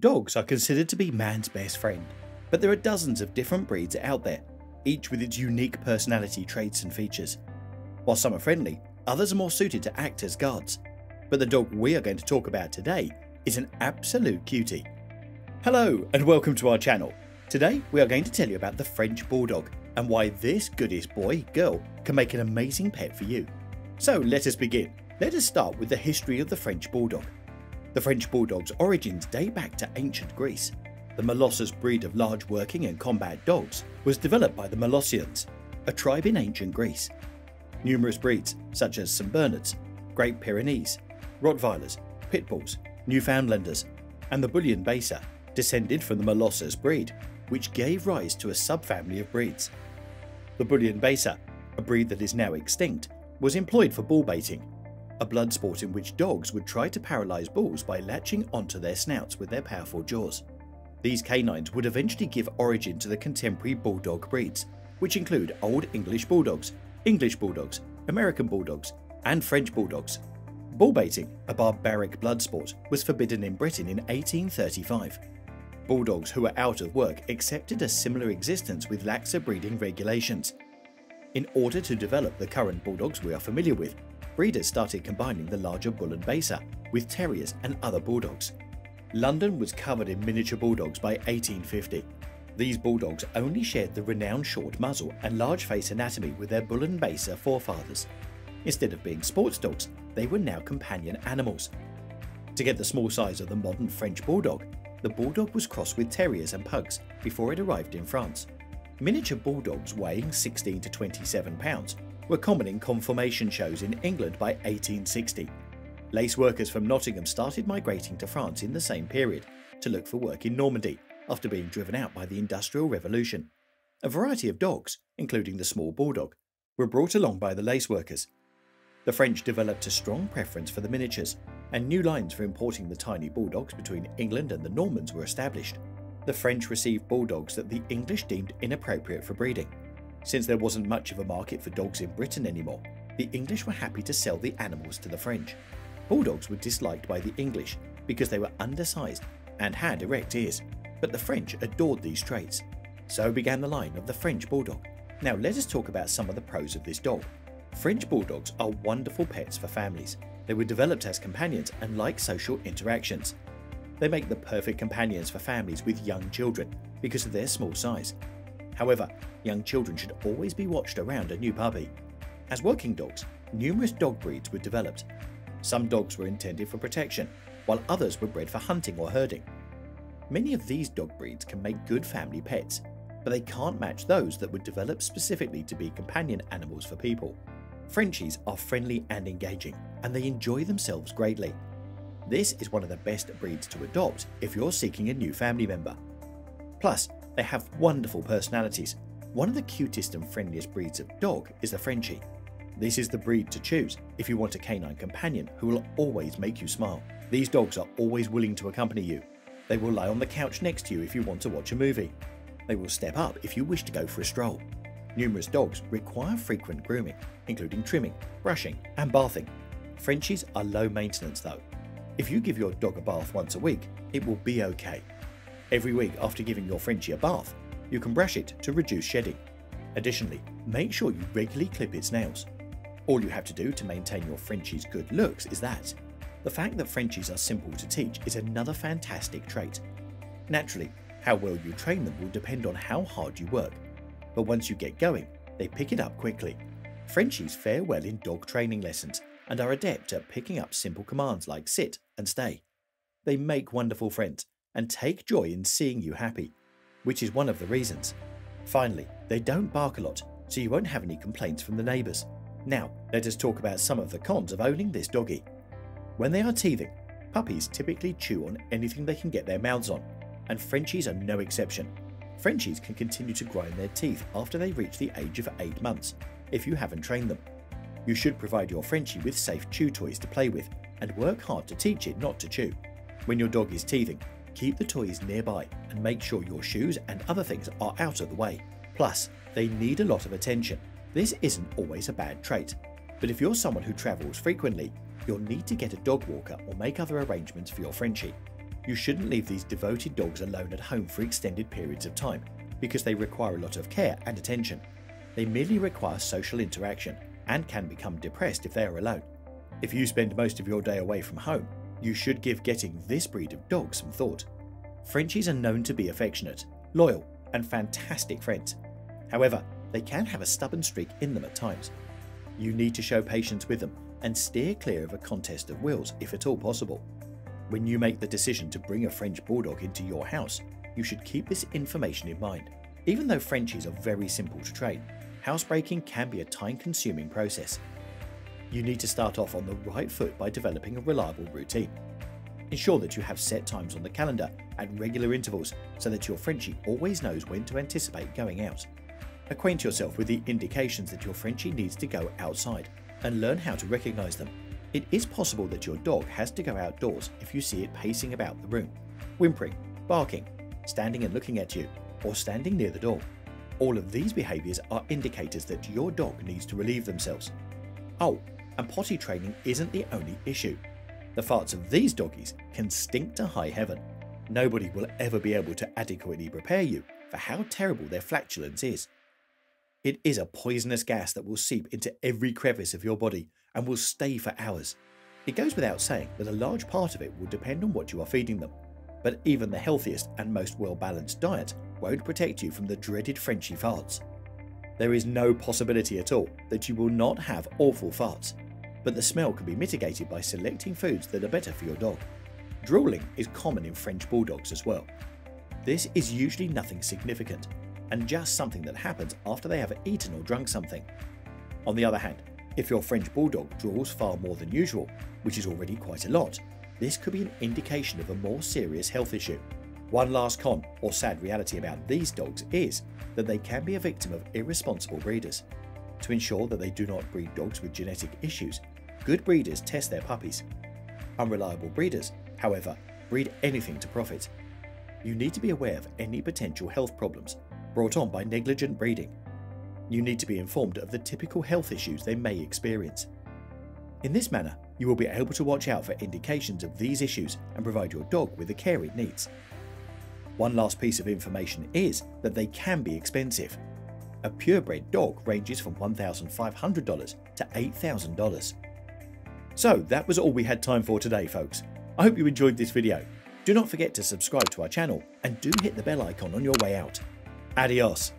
Dogs are considered to be man's best friend, but there are dozens of different breeds out there, each with its unique personality traits and features. While some are friendly, others are more suited to act as guards, but the dog we are going to talk about today is an absolute cutie. Hello and welcome to our channel. Today we are going to tell you about the French Bulldog and why this goodies boy/girl can make an amazing pet for you. So let us begin. Let us start with the history of the French Bulldog. The French Bulldog's origins date back to ancient Greece. The Molossus breed of large working and combat dogs was developed by the Molossians, a tribe in ancient Greece. Numerous breeds, such as St. Bernards, Great Pyrenees, Rottweilers, Pit Bulls, Newfoundlanders, and the Bullion Baser, descended from the Molossus breed, which gave rise to a subfamily of breeds. The Bullion Baser, a breed that is now extinct, was employed for bull baiting, a blood sport in which dogs would try to paralyze bulls by latching onto their snouts with their powerful jaws. These canines would eventually give origin to the contemporary bulldog breeds, which include Old English Bulldogs, American Bulldogs, and French Bulldogs. Bull baiting, a barbaric blood sport, was forbidden in Britain in 1835. Bulldogs who were out of work accepted a similar existence with laxer breeding regulations. In order to develop the current bulldogs we are familiar with, breeders started combining the larger bull and baser with terriers and other bulldogs. London was covered in miniature bulldogs by 1850. These bulldogs only shared the renowned short muzzle and large face anatomy with their bull and baser forefathers. Instead of being sports dogs, they were now companion animals. To get the small size of the modern French bulldog, the bulldog was crossed with terriers and pugs before it arrived in France. Miniature bulldogs weighing 16 to 27 pounds were common in conformation shows in England by 1860. Lace workers from Nottingham started migrating to France in the same period to look for work in Normandy after being driven out by the Industrial Revolution. A variety of dogs, including the small bulldog, were brought along by the lace workers. The French developed a strong preference for the miniatures, and new lines for importing the tiny bulldogs between England and the Normans were established. The French received bulldogs that the English deemed inappropriate for breeding. Since there wasn't much of a market for dogs in Britain anymore, the English were happy to sell the animals to the French. Bulldogs were disliked by the English because they were undersized and had erect ears, but the French adored these traits. So began the line of the French Bulldog. Now let us talk about some of the pros of this dog. French Bulldogs are wonderful pets for families. They were developed as companions and like social interactions. They make the perfect companions for families with young children because of their small size. However, young children should always be watched around a new puppy. As working dogs, numerous dog breeds were developed. Some dogs were intended for protection, while others were bred for hunting or herding. Many of these dog breeds can make good family pets, but they can't match those that were developed specifically to be companion animals for people. Frenchies are friendly and engaging, and they enjoy themselves greatly. This is one of the best breeds to adopt if you're seeking a new family member. Plus, they have wonderful personalities. One of the cutest and friendliest breeds of dog is the Frenchie. This is the breed to choose if you want a canine companion who will always make you smile. These dogs are always willing to accompany you. They will lie on the couch next to you if you want to watch a movie. They will step up if you wish to go for a stroll. Numerous dogs require frequent grooming, including trimming, brushing, and bathing. Frenchies are low maintenance though. If you give your dog a bath once a week, it will be okay. Every week after giving your Frenchie a bath, you can brush it to reduce shedding. Additionally, make sure you regularly clip its nails. All you have to do to maintain your Frenchie's good looks is that. The fact that Frenchies are simple to teach is another fantastic trait. Naturally, how well you train them will depend on how hard you work, but once you get going, they pick it up quickly. Frenchies fare well in dog training lessons and are adept at picking up simple commands like sit and stay. They make wonderful friends and take joy in seeing you happy, which is one of the reasons. Finally, they don't bark a lot, so you won't have any complaints from the neighbours. Now, let us talk about some of the cons of owning this doggy. When they are teething, puppies typically chew on anything they can get their mouths on, and Frenchies are no exception. Frenchies can continue to grind their teeth after they reach the age of 8 months, if you haven't trained them. You should provide your Frenchie with safe chew toys to play with, and work hard to teach it not to chew. When your dog is teething, keep the toys nearby and make sure your shoes and other things are out of the way. Plus, they need a lot of attention. This isn't always a bad trait, but if you're someone who travels frequently, you'll need to get a dog walker or make other arrangements for your Frenchie. You shouldn't leave these devoted dogs alone at home for extended periods of time, because they require a lot of care and attention. They merely require social interaction and can become depressed if they are alone. If you spend most of your day away from home, you should give getting this breed of dog some thought. Frenchies are known to be affectionate, loyal, and fantastic friends. However, they can have a stubborn streak in them at times. You need to show patience with them and steer clear of a contest of wills if at all possible. When you make the decision to bring a French Bulldog into your house, you should keep this information in mind. Even though Frenchies are very simple to train, housebreaking can be a time-consuming process. You need to start off on the right foot by developing a reliable routine. Ensure that you have set times on the calendar at regular intervals so that your Frenchie always knows when to anticipate going out. Acquaint yourself with the indications that your Frenchie needs to go outside and learn how to recognize them. It is possible that your dog has to go outdoors if you see it pacing about the room, whimpering, barking, standing and looking at you, or standing near the door. All of these behaviors are indicators that your dog needs to relieve themselves. Oh, and potty training isn't the only issue. The farts of these doggies can stink to high heaven. Nobody will ever be able to adequately prepare you for how terrible their flatulence is. It is a poisonous gas that will seep into every crevice of your body and will stay for hours. It goes without saying that a large part of it will depend on what you are feeding them, but even the healthiest and most well-balanced diet won't protect you from the dreaded Frenchie farts. There is no possibility at all that you will not have awful farts, but the smell can be mitigated by selecting foods that are better for your dog. Drooling is common in French Bulldogs as well. This is usually nothing significant, and just something that happens after they have eaten or drunk something. On the other hand, if your French Bulldog drools far more than usual, which is already quite a lot, this could be an indication of a more serious health issue. One last con or sad reality about these dogs is that they can be a victim of irresponsible breeders. To ensure that they do not breed dogs with genetic issues, good breeders test their puppies. Unreliable breeders, however, breed anything to profit. You need to be aware of any potential health problems brought on by negligent breeding. You need to be informed of the typical health issues they may experience. In this manner, you will be able to watch out for indications of these issues and provide your dog with the care it needs. One last piece of information is that they can be expensive. A purebred dog ranges from $1,500 to $8,000. So that was all we had time for today, folks. I hope you enjoyed this video. Do not forget to subscribe to our channel and do hit the bell icon on your way out. Adios.